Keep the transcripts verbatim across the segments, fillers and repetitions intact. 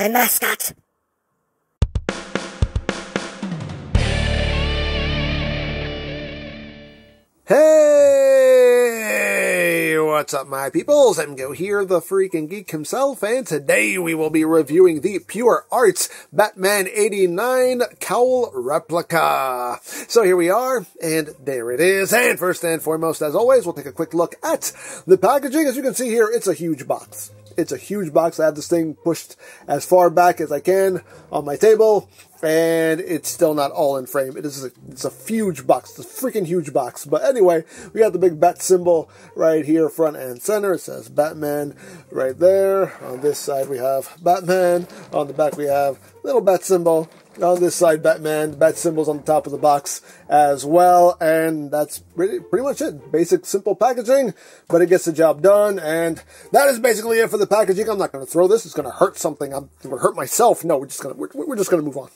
my mascot. Hey, what's up my peoples? EmGo here, the freaking geek himself, and today we will be reviewing the Pure Arts Batman eighty-nine Cowl Replica. So here we are, and there it is, and first and foremost, as always, we'll take a quick look at the packaging. As you can see here, it's a huge box. It's a huge box. I have this thing pushed as far back as I can on my table, and it's still not all in frame. It is a, it's a huge box. It's a freaking huge box. But anyway, we got the big bat symbol right here, front and center. It says Batman right there. On this side, we have Batman. On the back, we have little bat symbol. On this side, Batman. The bat symbol's on the top of the box as well. And that's pretty, pretty much it. Basic, simple packaging, but it gets the job done. And that is basically it for the packaging. I'm not going to throw this. It's going to hurt something. I'm going to hurt myself. No, we're just going to, we're, we're just going to move on.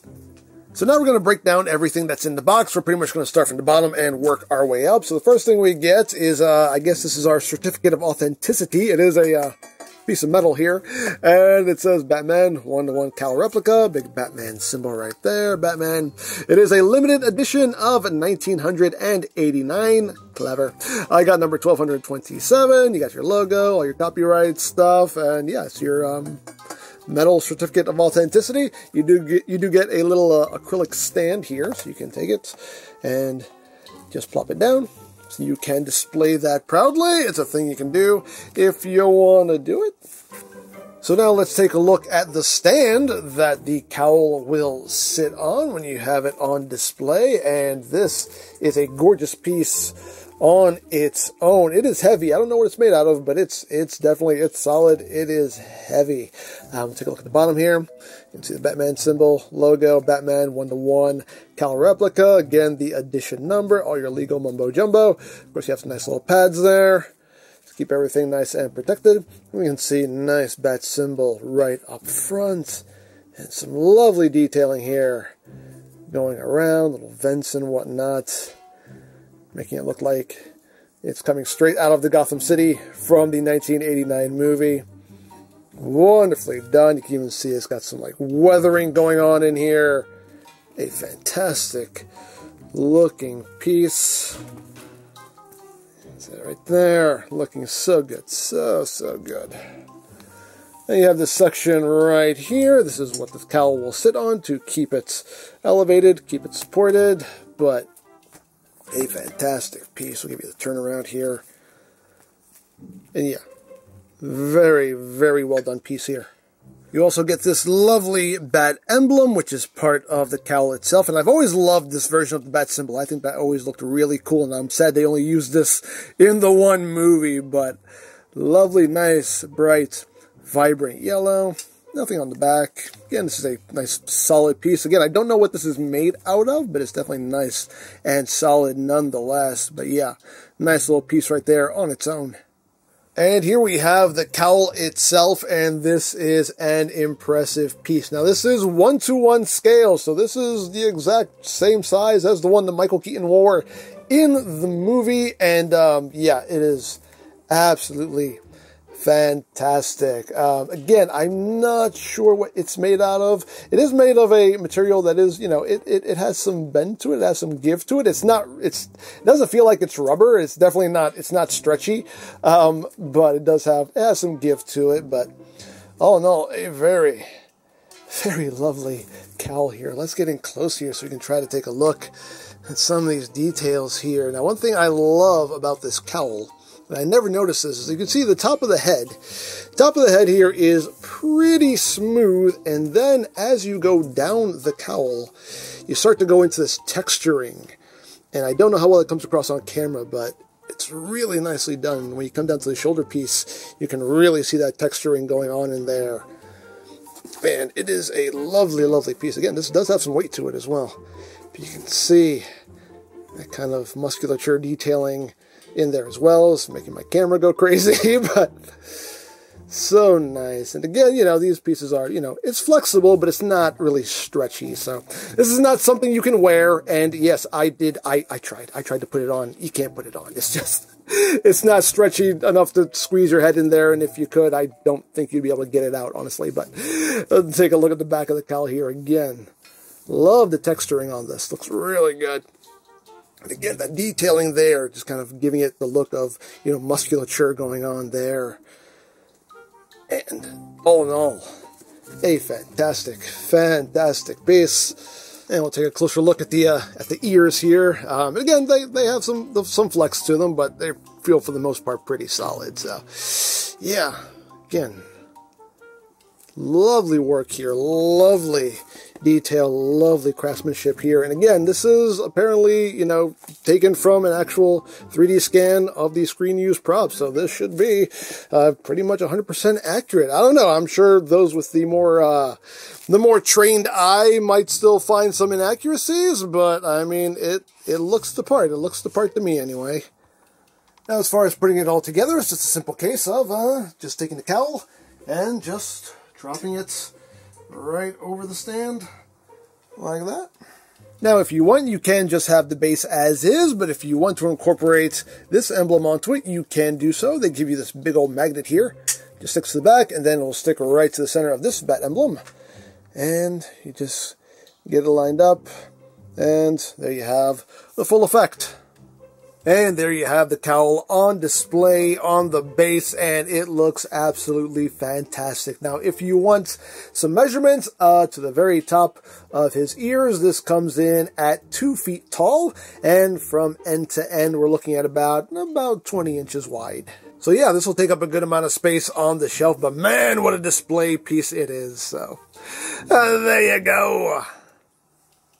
So now we're going to break down everything that's in the box. We're pretty much going to start from the bottom and work our way up. So the first thing we get is, uh, I guess this is our certificate of authenticity. It is a, uh, piece of metal here, and it says Batman one to one Cowl Replica, big Batman symbol right there, Batman. It is a limited edition of nineteen eighty-nine, clever. I got number twelve twenty-seven, you got your logo, all your copyright stuff, and yes, your um, metal certificate of authenticity. You do get, you do get a little uh, acrylic stand here, so you can take it and just plop it down. So you can display that proudly. It's a thing you can do if you want to do it. So now let's take a look at the stand that the cowl will sit on when you have it on display. And this is a gorgeous piece on its own. It is heavy. I don't know what it's made out of, but it's it's definitely, it's solid. It is heavy. Um, take a look at the bottom here. You can see the Batman symbol, logo, Batman one to one Cowl Replica. Again, the edition number, all your legal mumbo jumbo. Of course, you have some nice little pads there to keep everything nice and protected. We can see nice bat symbol right up front and some lovely detailing here going around, little vents and whatnot, making it look like it's coming straight out of the Gotham City from the nineteen eighty-nine movie. Wonderfully done. You can even see it's got some like weathering going on in here. A fantastic looking piece. Is that right there? Looking so good. So, so good. Then you have this section right here. This is what the cowl will sit on to keep it elevated, keep it supported, but a fantastic piece. We'll give you the turnaround here. And yeah, very, very well done piece here. You also get this lovely bat emblem, which is part of the cowl itself. And I've always loved this version of the bat symbol. I think that always looked really cool. And I'm sad they only used this in the one movie. But lovely, nice, bright, vibrant yellow. Nothing on the back. Again, this is a nice solid piece. Again, I don't know what this is made out of, but it's definitely nice and solid nonetheless. But yeah, nice little piece right there on its own. And here we have the cowl itself, and this is an impressive piece. Now, this is one to one scale, so this is the exact same size as the one that Michael Keaton wore in the movie. And um, yeah, it is absolutely fantastic. Um, again, I'm not sure what it's made out of. It is made of a material that is, you know, it, it, it has some bend to it. It has some give to it. It's not, it's, it doesn't feel like it's rubber. It's definitely not, it's not stretchy. Um, but it does have, it has some give to it. But all in all, a very, very lovely cowl here. Let's get in close here so we can try to take a look at some of these details here. Now, one thing I love about this cowl, and I never noticed this, as you can see the top of the head. Top of the head here is pretty smooth, and then as you go down the cowl, you start to go into this texturing. And I don't know how well it comes across on camera, but it's really nicely done. When you come down to the shoulder piece, you can really see that texturing going on in there. Man, it is a lovely, lovely piece. Again, this does have some weight to it as well. But you can see that kind of musculature detailing in there as well. It's making my camera go crazy, but So nice. And again, you know, these pieces are, you know, it's flexible, but it's not really stretchy. So this is not something you can wear. And yes, I did. I, I tried. I tried to put it on. You can't put it on. It's just, it's not stretchy enough to squeeze your head in there. And if you could, I don't think you'd be able to get it out, honestly. But let's take a look at the back of the cowl here again. Love the texturing on this. Looks really good. And again, that detailing there, just kind of giving it the look of, you know, musculature going on there. And all in all, a fantastic, fantastic piece. And we'll take a closer look at the uh, at the ears here. Um, again, they, they have some some flex to them, but they feel for the most part pretty solid. So, yeah, again, lovely work here, lovely detail, lovely craftsmanship here. And again, this is apparently, you know, taken from an actual three D scan of the screen used prop, so this should be uh, pretty much one hundred percent accurate. I don't know, I'm sure those with the more uh, the more trained eye might still find some inaccuracies, but I mean, it it looks the part. It looks the part to me anyway. Now, as far as putting it all together, it's just a simple case of uh, just taking the cowl and just dropping it right over the stand, like that. Now, if you want, you can just have the base as is, but if you want to incorporate this emblem onto it, you can do so. They give you this big old magnet here. Just sticks to the back, and then it'll stick right to the center of this bat emblem. And you just get it lined up, and there you have the full effect. And there you have the cowl on display on the base, and it looks absolutely fantastic. Now, if you want some measurements uh, to the very top of his ears, this comes in at two feet tall, and from end to end, we're looking at about, about twenty inches wide. So yeah, this will take up a good amount of space on the shelf, but man, what a display piece it is. So uh, there you go.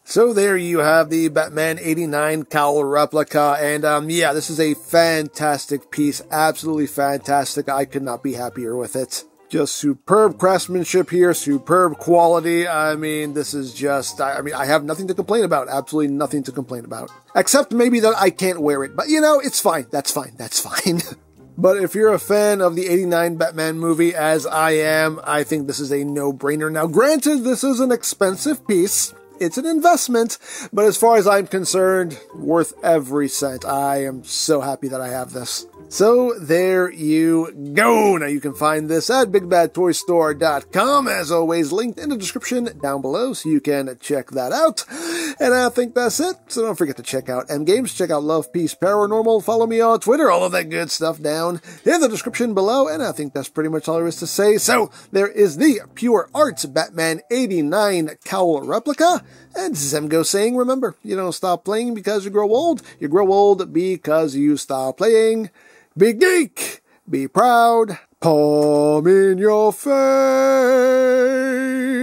So there you have the Batman eighty-nine cowl replica, and um, yeah, this is a fantastic piece, absolutely fantastic. I could not be happier with it. Just superb craftsmanship here, superb quality. I mean, this is just, I mean, I have nothing to complain about, absolutely nothing to complain about. Except maybe that I can't wear it, but you know, it's fine, that's fine, that's fine. But if you're a fan of the eighty-nine Batman movie, as I am, I think this is a no-brainer. Now, granted, this is an expensive piece. It's an investment, but as far as I'm concerned, worth every cent. I am so happy that I have this. So there you go. Now you can find this at Big Bad Toy Store dot com. As always, linked in the description down below, so you can check that out. And I think that's it. So don't forget to check out EmGames, check out Love, Peace, Paranormal, follow me on Twitter, all of that good stuff down in the description below. And I think that's pretty much all there is to say. So there is the Pure Arts Batman eighty-nine cowl replica. And this is EmGo saying, remember, you don't stop playing because you grow old. You grow old because you stop playing. Be geek, be proud, palm in your face.